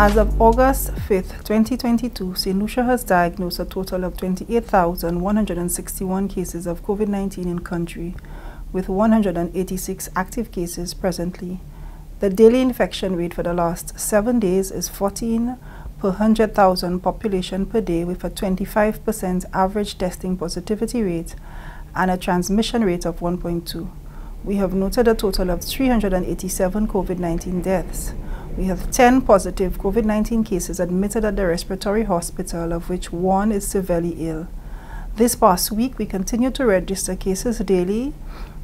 As of August 5th, 2022, Saint Lucia has diagnosed a total of 28,161 cases of COVID-19 in the country, with 186 active cases presently. The daily infection rate for the last 7 days is 14 per 100,000 population per day, with a 25% average testing positivity rate and a transmission rate of 1.2. We have noted a total of 387 COVID-19 deaths. We have 10 positive COVID-19 cases admitted at the respiratory hospital, of which one is severely ill. This past week, we continue to register cases daily,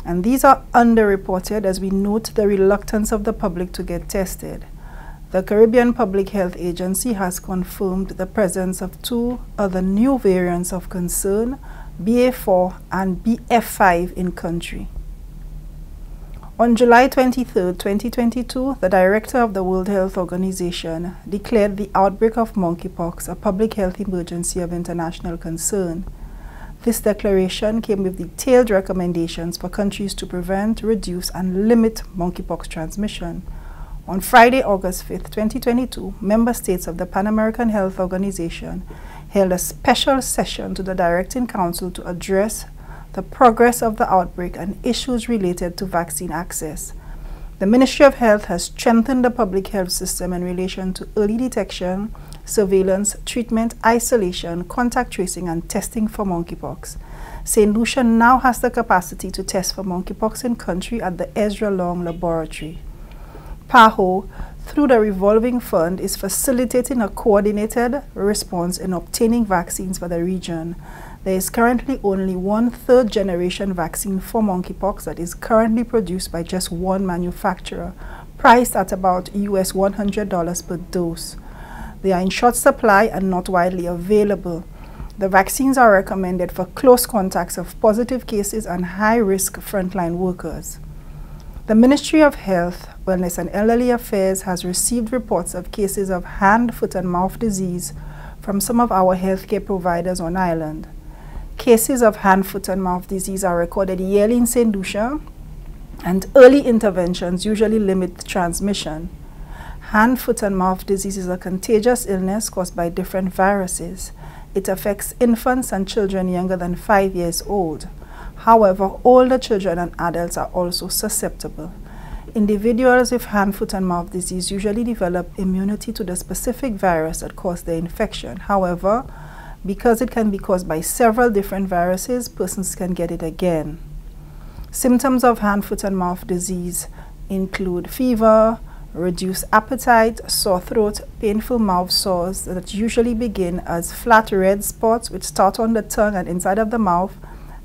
and these are underreported as we note the reluctance of the public to get tested. The Caribbean Public Health Agency has confirmed the presence of two other new variants of concern, BA.4 and BF.5, in country. On July 23, 2022, the director of the World Health Organization declared the outbreak of monkeypox a public health emergency of international concern. This declaration came with detailed recommendations for countries to prevent, reduce, and limit monkeypox transmission. On Friday, August 5, 2022, member states of the Pan American Health Organization held a special session to the Directing Council to address the progress of the outbreak and issues related to vaccine access. The Ministry of Health has strengthened the public health system in relation to early detection, surveillance, treatment, isolation, contact tracing, and testing for monkeypox. Saint Lucia now has the capacity to test for monkeypox in country at the Ezra Long Laboratory. PAHO, through the revolving fund, is facilitating a coordinated response in obtaining vaccines for the region. There is currently only one third-generation vaccine for monkeypox that is currently produced by just one manufacturer, priced at about US $100 per dose. They are in short supply and not widely available. The vaccines are recommended for close contacts of positive cases and high-risk frontline workers. The Ministry of Health, Wellness and Elderly Affairs has received reports of cases of hand, foot and mouth disease from some of our healthcare providers on island. Cases of hand, foot and mouth disease are recorded yearly in Saint Lucia, and early interventions usually limit transmission. Hand, foot and mouth disease is a contagious illness caused by different viruses. It affects infants and children younger than 5 years old. However, older children and adults are also susceptible. Individuals with hand, foot and mouth disease usually develop immunity to the specific virus that caused the infection. However, because it can be caused by several different viruses, persons can get it again. Symptoms of hand, foot and mouth disease include fever, reduced appetite, sore throat, painful mouth sores that usually begin as flat red spots which start on the tongue and inside of the mouth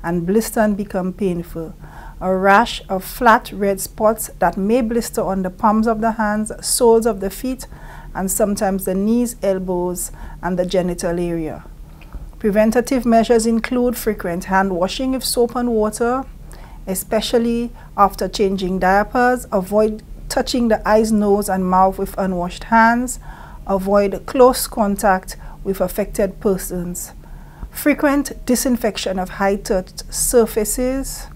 and blister and become painful. A rash of flat red spots that may blister on the palms of the hands, soles of the feet, and sometimes the knees, elbows, and the genital area. Preventative measures include frequent hand washing with soap and water, especially after changing diapers. Avoid touching the eyes, nose, and mouth with unwashed hands. Avoid close contact with affected persons. Frequent disinfection of high-touched surfaces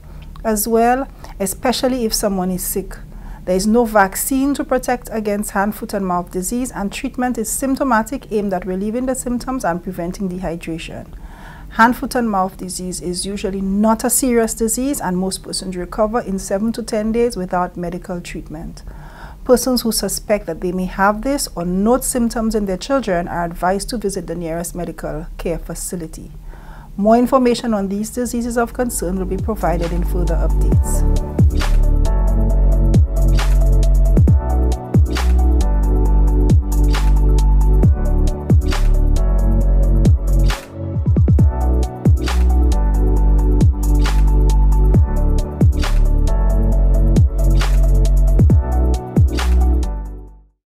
as well, especially if someone is sick. There is no vaccine to protect against hand, foot, and mouth disease, and treatment is symptomatic, aimed at relieving the symptoms and preventing dehydration. Hand, foot, and mouth disease is usually not a serious disease, and most persons recover in 7 to 10 days without medical treatment. Persons who suspect that they may have this or note symptoms in their children are advised to visit the nearest medical care facility. More information on these diseases of concern will be provided in further updates.